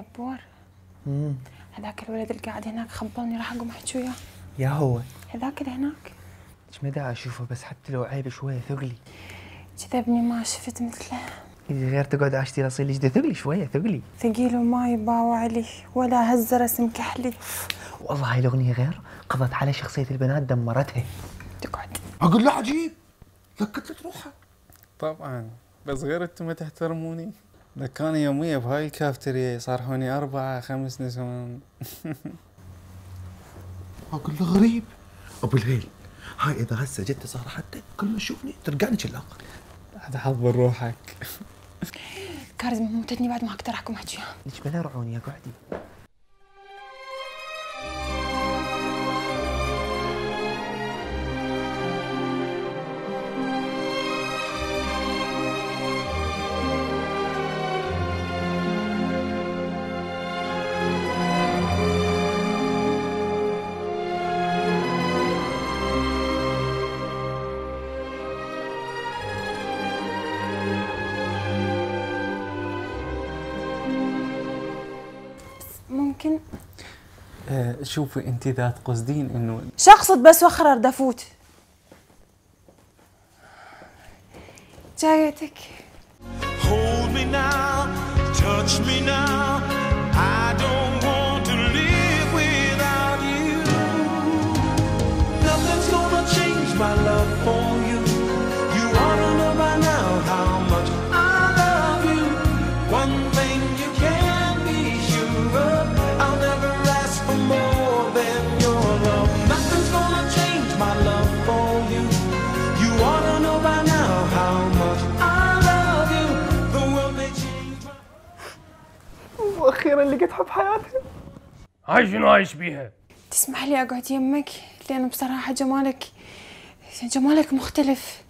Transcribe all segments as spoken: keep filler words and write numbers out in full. دبور. امم هذاك الولد اللي قاعد هناك خبلني، راح اقوم احكي وياه. يا هو هذاك اللي هناك؟ ايش ما داعي اشوفه، بس حتى لو عيب شويه ثقلي. كذبني ما شفت مثله. غير تقعد عشتي اصيل جدا ثقلي شويه ثقلي. ثقيل وما يباوع علي ولا هز راس مكحلي. والله هاي الاغنيه غير قضت على شخصيه البنات، دمرتها. تقعد اقول له عجيب لكت لك روحها. طبعا بس غير انتم ما تحترموني. كان يوميا بهاي الكافتيريا يصارحوني اربعه خمس نسوان. اقول له غريب ابو الهيل، هاي اذا هسه جت صارحتك كل ما تشوفني ترجعني تشلاق. هذا حظ روحك. الكارثه موتتني، بعد ما اقدر احكم حكيها. ليش بلا رعوني يا قعدي. ممكن أه شوفي انت اذا تقصدين انه شخصت بس وخرر دفوت جايتك. Hold me now, touch me now, I don't want to live without you. Nothing's gonna change my love for you. You ought to know by now how much I love you. One thing you can اخيرا لقيت حب حياتي. هاي شنو هاي بيها؟ تسمح لي اقعد يمك، لان بصراحه جمالك جمالك مختلف،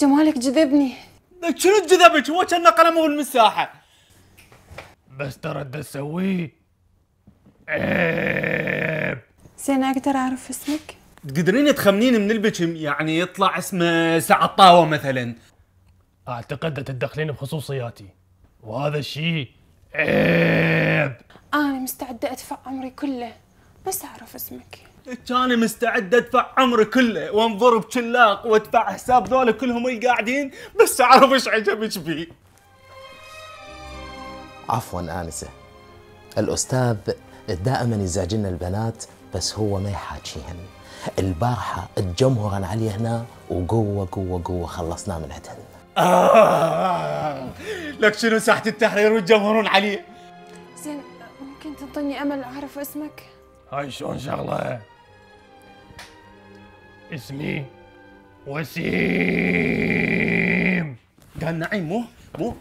جمالك جذبني. شنو جذبك؟ هو كان قلمه بالمساحه. بس ترى دا تسويه عيب. زين اقدر اعرف اسمك؟ تقدرين تخمنين من البكم، يعني يطلع اسمه سعطاوه مثلا. اعتقد تتدخلين بخصوصياتي وهذا الشيء عيب. أنا مستعدة أدفع عمري كله بس أعرف اسمك. أنا مستعدة أدفع عمري كله وانضرب بشلاق وأدفع حساب ذولا كلهم اللي قاعدين بس أعرف إيش عجبك بيه. عفواً آنسة، الأستاذ دائماً يزعجلنا البنات بس هو ما يحاكيهن. البارحة تجمهرن علي هنا وقوة قوة قوة خلصناه من عندهن. آه. لك شنو ساحة التحرير والجمهورون عليه. زين ممكن تنطيني امل اعرف اسمك؟ هاي شلون شغله؟ اسمي وسيم. قال نعيم مو؟ مو؟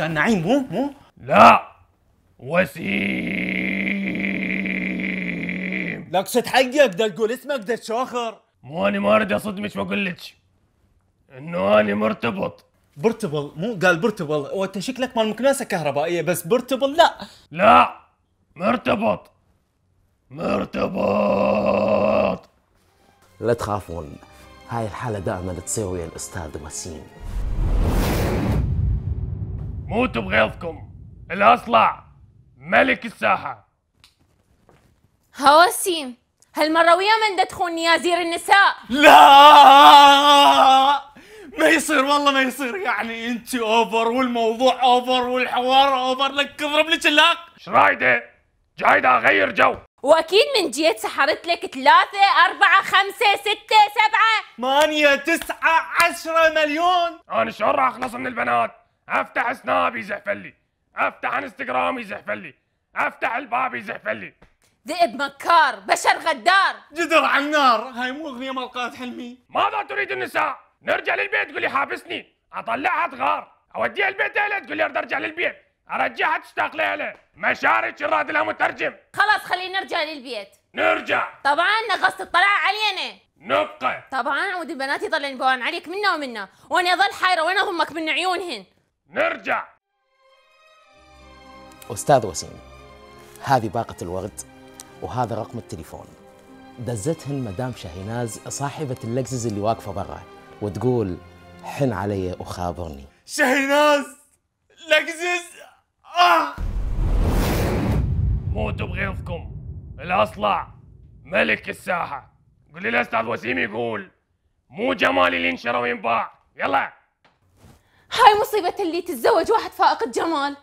قال نعيم مو؟ مو؟ لا وسيم. لك صد حقك، دا تقول اسمك دا تشاخر. مو اني ما اريد اصدمك واقول لك انه اني مرتبط. بورتبل مو قال بورتبل، وانت شكلك مال مكناسه كهربائيه بس بورتبل لا لا مرتبط مرتبط. لا تخافون، هاي الحاله دائما تصير ويا الاستاذ وسيم. موتوا بغيظكم، الاصلع ملك الساحه. ها وسيم هالمره ويا من دا تخوني يا زير النساء؟ لا ما يصير والله ما يصير، يعني انت اوفر والموضوع اوفر والحوار اوفر، لك تضرب لك اللاق. ايش رايده؟ جايده اغير جو. واكيد من جيت سحرت لك ثلاثة أربعة خمسة ستة سبعة ثمانية تسعة عشرة مليون. انا شلون راح اخلص من البنات؟ افتح سناب يزحفلي، افتح انستغرام يزحفلي، افتح الباب يزحفلي. ذئب مكار، بشر غدار، جدر على النار. هاي مو اغنية مال قائد حلمي. ماذا تريد النساء؟ نرجع للبيت تقول لي حابسني، اطلعها تغار، اوديها البيت ليلى تقول لي ارد ارجع للبيت، ارجعها تشتاق ليلى، مشارك الراد لها مترجم. خلاص خلينا نرجع للبيت. نرجع. طبعا نغصت الطلعه علينا. نبقى. طبعا عود البنات يظلن يبون عليك منا ومنا، وانا اظل حايره وانا اضمك من عيونهن. نرجع. استاذ وسيم، هذه باقة الورد وهذا رقم التليفون. دزتهن مدام شاهيناز صاحبة اللكزز اللي واقفة برا. وتقول حن علي وخابرني. شاهيناز لكزز. آه موتوا بغيظكم. الاصلع ملك الساحه. قولي لي استاذ وسيم يقول مو جمالي اللي انشرى وينباع. يلا هاي مصيبه اللي تتزوج واحد فائق الجمال.